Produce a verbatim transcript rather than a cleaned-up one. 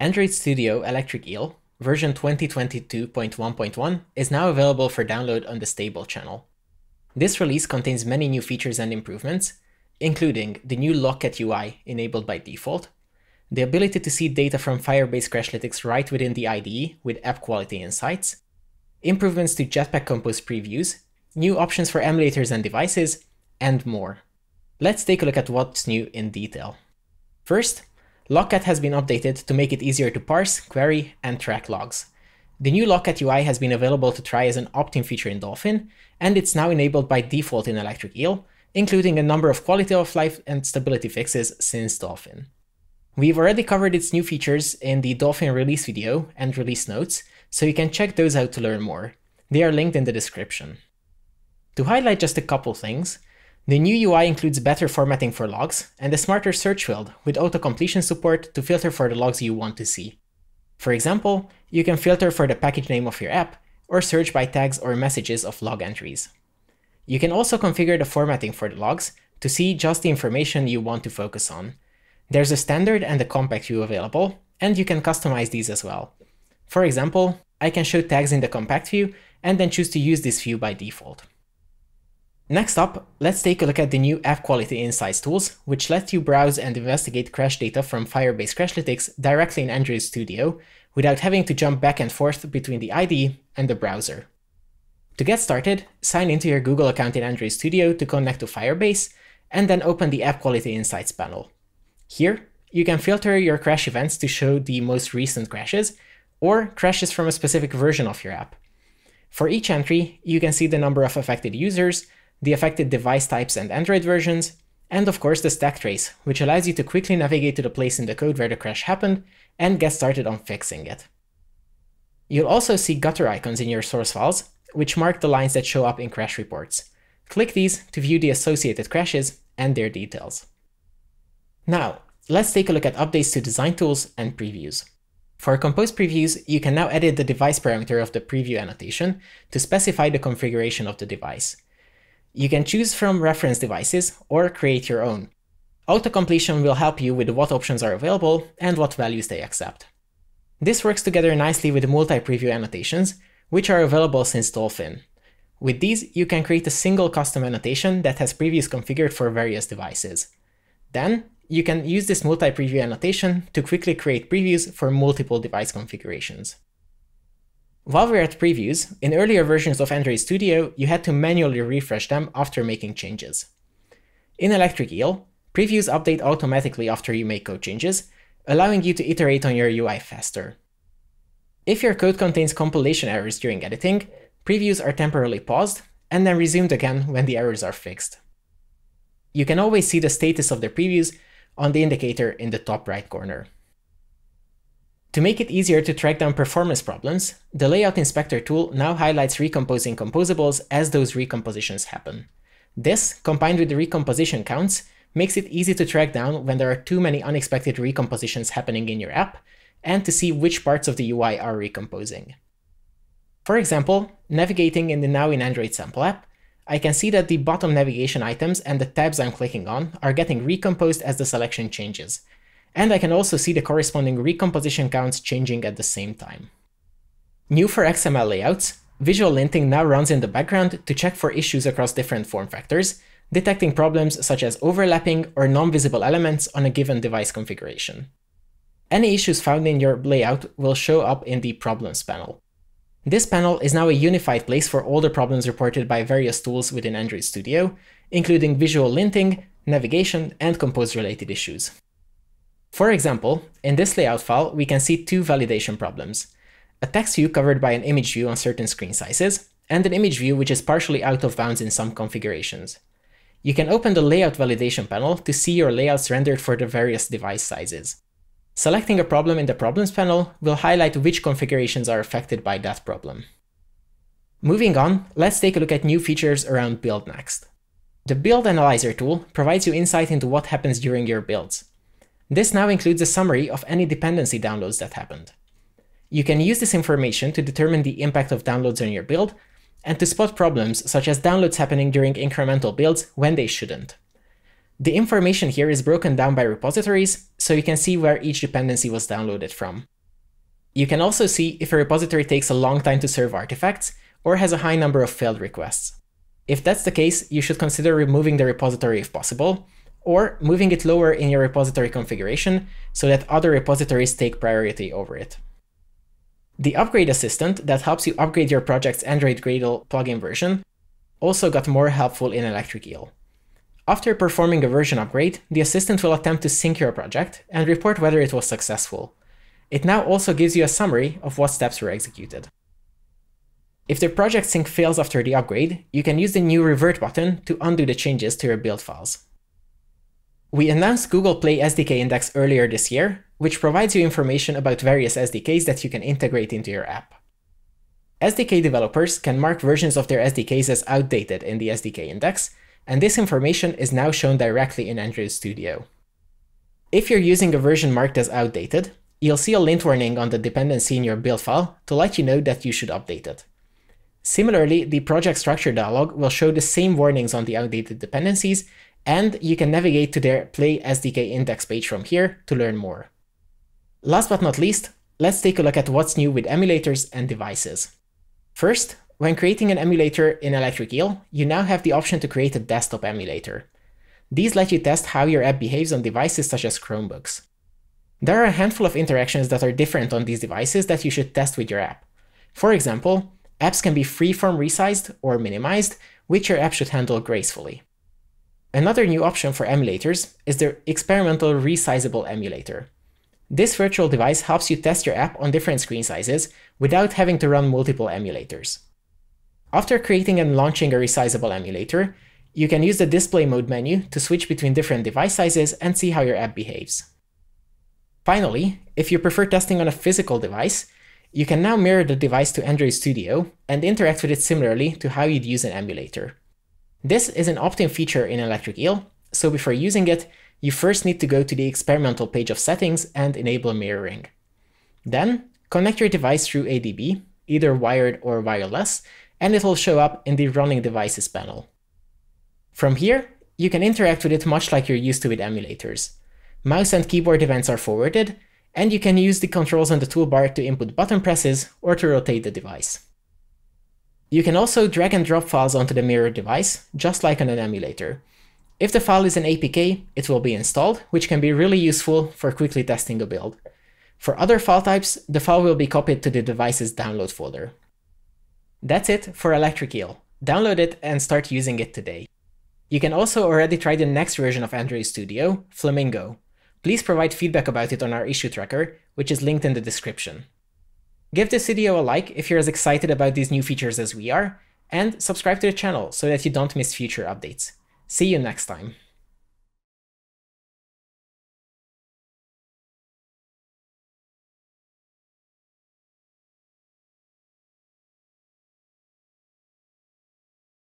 Android Studio Electric Eel, version twenty twenty-two point one point one, is now available for download on the stable channel. This release contains many new features and improvements, including the new Logcat U I enabled by default, the ability to see data from Firebase Crashlytics right within the I D E with App Quality Insights, improvements to Jetpack Compose previews, new options for emulators and devices, and more. Let's take a look at what's new in detail. First, Logcat has been updated to make it easier to parse, query, and track logs. The new Logcat U I has been available to try as an opt-in feature in Dolphin, and it's now enabled by default in Electric Eel, including a number of quality of life and stability fixes since Dolphin. We've already covered its new features in the Dolphin release video and release notes, so you can check those out to learn more. They are linked in the description. To highlight just a couple things, the new U I includes better formatting for logs and a smarter search field with auto-completion support to filter for the logs you want to see. For example, you can filter for the package name of your app or search by tags or messages of log entries. You can also configure the formatting for the logs to see just the information you want to focus on. There's a standard and a compact view available, and you can customize these as well. For example, I can show tags in the compact view and then choose to use this view by default. Next up, let's take a look at the new App Quality Insights tools, which lets you browse and investigate crash data from Firebase Crashlytics directly in Android Studio without having to jump back and forth between the I D E and the browser. To get started, sign into your Google account in Android Studio to connect to Firebase, and then open the App Quality Insights panel. Here, you can filter your crash events to show the most recent crashes, or crashes from a specific version of your app. For each entry, you can see the number of affected users, the affected device types and Android versions, and of course the stack trace, which allows you to quickly navigate to the place in the code where the crash happened and get started on fixing it. You'll also see gutter icons in your source files, which mark the lines that show up in crash reports. Click these to view the associated crashes and their details. Now, let's take a look at updates to design tools and previews. For Compose previews, you can now edit the device parameter of the preview annotation to specify the configuration of the device. You can choose from reference devices or create your own. Auto-completion will help you with what options are available and what values they accept. This works together nicely with multi-preview annotations, which are available since Dolphin. With these, you can create a single custom annotation that has previews configured for various devices. Then, you can use this multi-preview annotation to quickly create previews for multiple device configurations. While we're at previews, in earlier versions of Android Studio, you had to manually refresh them after making changes. In Electric Eel, previews update automatically after you make code changes, allowing you to iterate on your U I faster. If your code contains compilation errors during editing, previews are temporarily paused and then resumed again when the errors are fixed. You can always see the status of the previews on the indicator in the top right corner. To make it easier to track down performance problems, the Layout Inspector tool now highlights recomposing composables as those recompositions happen. This, combined with the recomposition counts, makes it easy to track down when there are too many unexpected recompositions happening in your app, and to see which parts of the U I are recomposing. For example, navigating in the Now in Android sample app, I can see that the bottom navigation items and the tabs I'm clicking on are getting recomposed as the selection changes. And I can also see the corresponding recomposition counts changing at the same time. New for X M L layouts, visual linting now runs in the background to check for issues across different form factors, detecting problems such as overlapping or non-visible elements on a given device configuration. Any issues found in your layout will show up in the Problems panel. This panel is now a unified place for all the problems reported by various tools within Android Studio, including visual linting, navigation, and compose-related issues. For example, in this layout file, we can see two validation problems, a text view covered by an image view on certain screen sizes, and an image view which is partially out of bounds in some configurations. You can open the layout validation panel to see your layouts rendered for the various device sizes. Selecting a problem in the Problems panel will highlight which configurations are affected by that problem. Moving on, let's take a look at new features around BuildNext. The Build Analyzer tool provides you insight into what happens during your builds. This now includes a summary of any dependency downloads that happened. You can use this information to determine the impact of downloads on your build and to spot problems such as downloads happening during incremental builds when they shouldn't. The information here is broken down by repositories, so you can see where each dependency was downloaded from. You can also see if a repository takes a long time to serve artifacts, or has a high number of failed requests. If that's the case, you should consider removing the repository if possible, or moving it lower in your repository configuration so that other repositories take priority over it. The Upgrade Assistant that helps you upgrade your project's Android Gradle plugin version also got more helpful in Electric Eel. After performing a version upgrade, the assistant will attempt to sync your project and report whether it was successful. It now also gives you a summary of what steps were executed. If the project sync fails after the upgrade, you can use the new revert button to undo the changes to your build files. We announced Google Play S D K Index earlier this year, which provides you information about various S D Ks that you can integrate into your app. S D K developers can mark versions of their S D Ks as outdated in the S D K Index, and this information is now shown directly in Android Studio. If you're using a version marked as outdated, you'll see a lint warning on the dependency in your build file to let you know that you should update it. Similarly, the project structure dialog will show the same warnings on the outdated dependencies, and you can navigate to their Play S D K Index page from here to learn more. Last but not least, let's take a look at what's new with emulators and devices. First, when creating an emulator in Electric Eel, you now have the option to create a desktop emulator. These let you test how your app behaves on devices such as Chromebooks. There are a handful of interactions that are different on these devices that you should test with your app. For example, apps can be freeform resized or minimized, which your app should handle gracefully. Another new option for emulators is the Experimental Resizable Emulator. This virtual device helps you test your app on different screen sizes without having to run multiple emulators. After creating and launching a resizable emulator, you can use the display mode menu to switch between different device sizes and see how your app behaves. Finally, if you prefer testing on a physical device, you can now mirror the device to Android Studio and interact with it similarly to how you'd use an emulator. This is an opt-in feature in Electric Eel, so before using it, you first need to go to the experimental page of settings and enable mirroring. Then, connect your device through A D B, either wired or wireless, and it will show up in the Running Devices panel. From here, you can interact with it much like you're used to with emulators. Mouse and keyboard events are forwarded, and you can use the controls on the toolbar to input button presses or to rotate the device. You can also drag and drop files onto the mirrored device, just like on an emulator. If the file is an A P K, it will be installed, which can be really useful for quickly testing a build. For other file types, the file will be copied to the device's download folder. That's it for Electric Eel. Download it and start using it today. You can also already try the next version of Android Studio, Flamingo. Please provide feedback about it on our issue tracker, which is linked in the description. Give this video a like if you're as excited about these new features as we are, and subscribe to the channel so that you don't miss future updates. See you next time.